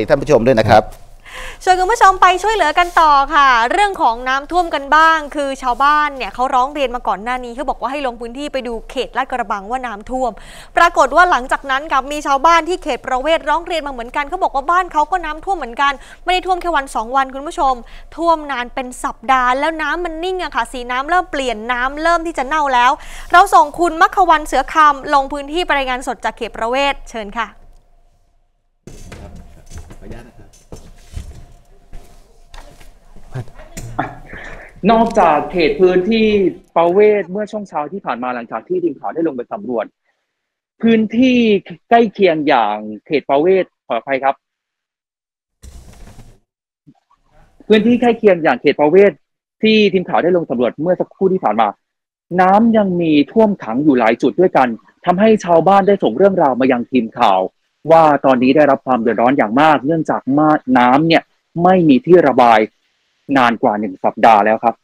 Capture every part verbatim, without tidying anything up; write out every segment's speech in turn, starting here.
ลีกท่านผู้ชมด้วยนะครับชวนคุณผู้ชมไปช่วยเหลือกันต่อค่ะเรื่องของน้ำท่วมกันบ้างคือชาวบ้านเนี่ยเขาร้องเรียนมาก่อนหน้านี้เขาบอกว่าให้ลงพื้นที่ไปดูเขตลาดกระบังว่าน้ำท่วมปรากฏว่าหลังจากนั้นกับมีชาวบ้านที่เขตประเวศร้องเรียนมาเหมือนกันเขาบอกว่าบ้านเขาก็น้ำท่วมเหมือนกันไม่ได้ท่วมแค่วันสองวันคุณผู้ชมท่วมนานเป็นสัปดาห์แล้วน้ำมันนิ่งอะค่ะสีน้ำเริ่มเปลี่ยนน้ำเริ่มที่จะเน่าแล้วเราส่งคุณมัคควันเสือคำลงพื้นที่รายงานสดจากเขตประเวศเชิญค่ะนอกจากเขตพื้นที่ประเวศเมื่อช่วงเช้าที่ผ่านมาหลังจากที่ทีมข่าวได้ลงไปสำรวจพื้นที่ใกล้เคียงอย่างเขตประเวศขออภัยครับพื้นที่ใกล้เคียงอย่างเขตประเวศที่ทีมข่าวได้ลงสำรวจเมื่อสักครู่ที่ผ่านมาน้ำยังมีท่วมขังอยู่หลายจุดด้วยกันทำให้ชาวบ้านได้ส่งเรื่องราวมายังทีมข่าวว่าตอนนี้ได้รับความเดือดร้อนอย่างมากเนื่องจากน้ำเนี่ยไม่มีที่ระบายนานกว่าหนึ่งสัปดาห์แล้วครับ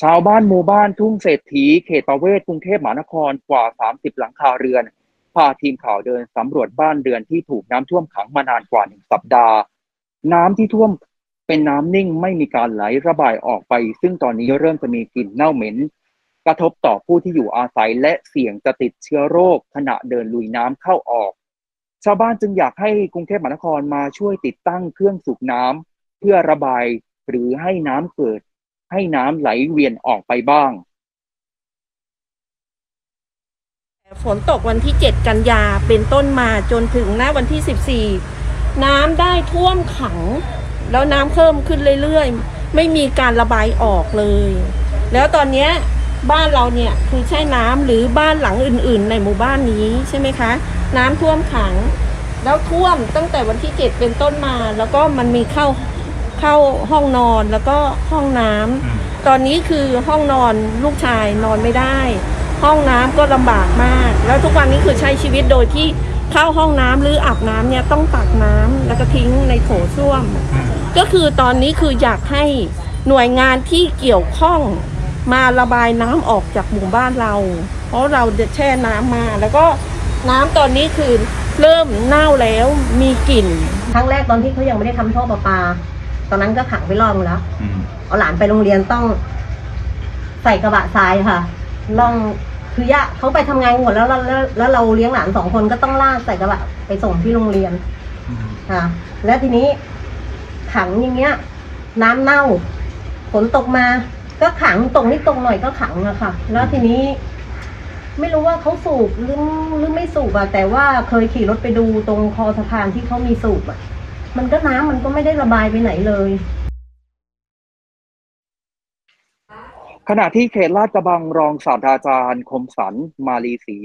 ชาวบ้านหมู่บ้านทุ่งเศรษฐีเขตประเวศกรุงเทพมหานครกว่าสามสิบหลังคาเรือนพาทีมข่าวเดินสำรวจบ้านเรือนที่ถูกน้ำท่วมขังมานานกว่าหนึ่งสัปดาห์น้ำที่ท่วมเป็นน้ำนิ่งไม่มีการไหลระบายออกไปซึ่งตอนนี้เริ่มจะมีกลิ่นเน่าเหม็นกระทบต่อผู้ที่อยู่อาศัยและเสี่ยงจะติดเชื้อโรคขณะเดินลุยน้ำเข้าออกชาวบ้านจึงอยากให้กรุงเทพมหานครมาช่วยติดตั้งเครื่องสูบน้ำเพื่อระบายหรือให้น้ำเกิดให้น้ำไหลเวียนออกไปบ้างฝนตกวันที่เจ็ดกันยาเป็นต้นมาจนถึงหน้าวันที่สิบสี่น้ำได้ท่วมขังแล้วน้ำเพิ่มขึ้นเรื่อยๆไม่มีการระบายออกเลยแล้วตอนนี้บ้านเราเนี่ยคือใช้น้ำหรือบ้านหลังอื่นๆในหมู่บ้านนี้ใช่ไหมคะน้ำท่วมขังแล้วท่วมตั้งแต่วันที่เจ็ดเป็นต้นมาแล้วก็มันมีเข้าเข้าห้องนอนแล้วก็ห้องน้ำตอนนี้คือห้องนอนลูกชายนอนไม่ได้ห้องน้ำก็ลำบากมากแล้วทุกวันนี้คือใช้ชีวิตโดยที่เข้าห้องน้ำหรืออาบน้ำเนี่ยต้องตักน้ำแล้วก็ทิ้งในโถส้วมก็คือตอนนี้คืออยากให้หน่วยงานที่เกี่ยวข้องมาระบายน้ำออกจากหมู่บ้านเราเพราะเราเดือดแช่น้ำมาแล้วก็น้ำตอนนี้คือเริ่มเน่าแล้วมีกลิ่นครั้งแรกตอนที่เขายังไม่ได้ทำท่อประปาตอนนั้นก็ขังไว้ล่องแล้วเอาหลานไปโรงเรียนต้องใส่กระบะทรายค่ะล่องคือย่าเขาไปทำงานหมดแล้วแล้วเราเลี้ยงหลานสองคนก็ต้องลากใส่กระบะไปส่งที่โรงเรียนค่ะและทีนี้ขังอย่างเงี้ยน้ำเน่าฝนตกมาก็ขังตรงนี้ตรงหน่อยก็ขังอะค่ะแล้วทีนี้ไม่รู้ว่าเขาสูบหรือหรือไม่สูบอะแต่ว่าเคยขี่รถไปดูตรงคอสะพานที่เขามีสูบอะมันก็น้ำมันก็ไม่ได้ระบายไปไหนเลยขณะที่เขตลาดกระบังรองศาสตราจารย์คมสันมาลีศรี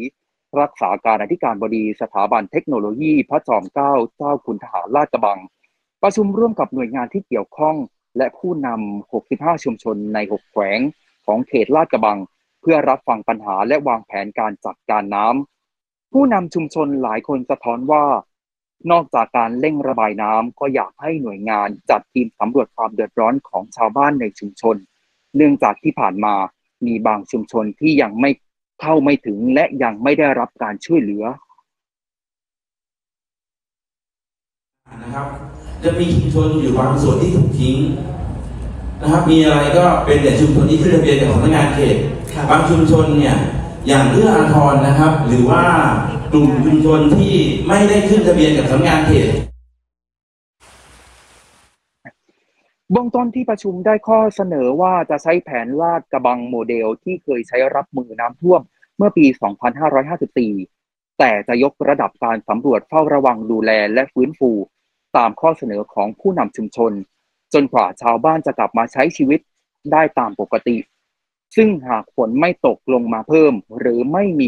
รักษาการอธิการบดีสถาบันเทคโนโลยีพระจอมเกล้าเจ้าคุณทหารลาดกระบังประชุมร่วมกับหน่วยงานที่เกี่ยวข้องและผู้นำหกสิบห้าชุมชนในหกแขวงของเขตลาดกระบังเพื่อรับฟังปัญหาและวางแผนการจัดการน้ำผู้นำชุมชนหลายคนสะท้อนว่านอกจากการเร่งระบายน้ำก็อยากให้หน่วยงานจัดทีมสำรวจความเดือดร้อนของชาวบ้านในชุมชนเนื่องจากที่ผ่านมามีบางชุมชนที่ยังไม่เข้าไม่ถึงและยังไม่ได้รับการช่วยเหลือนะครับจะมีชุมชนอยู่บางส่วนที่ถูกทิ้งนะครับมีอะไรก็เป็นแต่ชุมชนที่ขึ้นทะเบียนกับสำนักงานเขตบางชุมชนเนี่ยอย่างเอื้ออาทรนะครับหรือว่ากลุ่มชุมชนที่ไม่ได้ขึ้นทะเบียนกับสำนักงานเขตเบื้องต้นที่ประชุมได้ข้อเสนอว่าจะใช้แผนลาดกระบังโมเดลที่เคยใช้รับมือน้ำท่วมเมื่อปี สองพันห้าร้อยห้าสิบสี่ แต่จะยกระดับการสำรวจเฝ้าระวังดูแลและฟื้นฟูตามข้อเสนอของผู้นำชุมชนจนกว่าชาวบ้านจะกลับมาใช้ชีวิตได้ตามปกติซึ่งหากฝนไม่ตกลงมาเพิ่มหรือไม่มี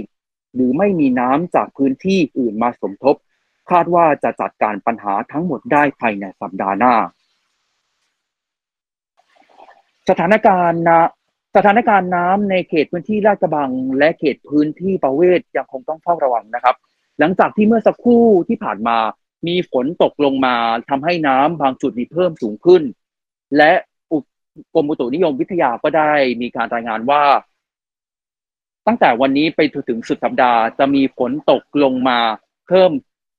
หรือไม่มีน้ำจากพื้นที่อื่นมาสมทบคาดว่าจะจัดการปัญหาทั้งหมดได้ภายในสัปดาห์หน้าสถานการณ์นะสถานการณ์น้ำในเขตพื้นที่ลาดกระบังและเขตพื้นที่ประเวศยังคงต้องเฝ้าระวังนะครับหลังจากที่เมื่อสักครู่ที่ผ่านมามีฝนตกลงมาทำให้น้ำบางจุดมีเพิ่มสูงขึ้นและกรมอุตุนิยมวิทยาก็ได้มีการรายงานว่าตั้งแต่วันนี้ไปถึงสุดสัปดาห์จะมีฝนตกลงมาเพิ่ม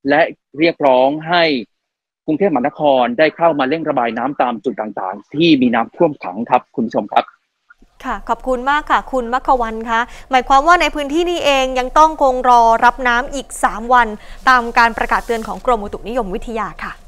และเรียกร้องให้กรุงเทพมหานครได้เข้ามาเร่งระบายน้ำตามจุดต่างๆที่มีน้ำท่วมขังครับคุณผู้ชมครับค่ะขอบคุณมากค่ะคุณมัคควรรณค่ะหมายความว่าในพื้นที่นี้เองยังต้องคงรอรับน้ำอีกสามวันตามการประกาศเตือนของกรมอุตุนิยมวิทยาค่ะ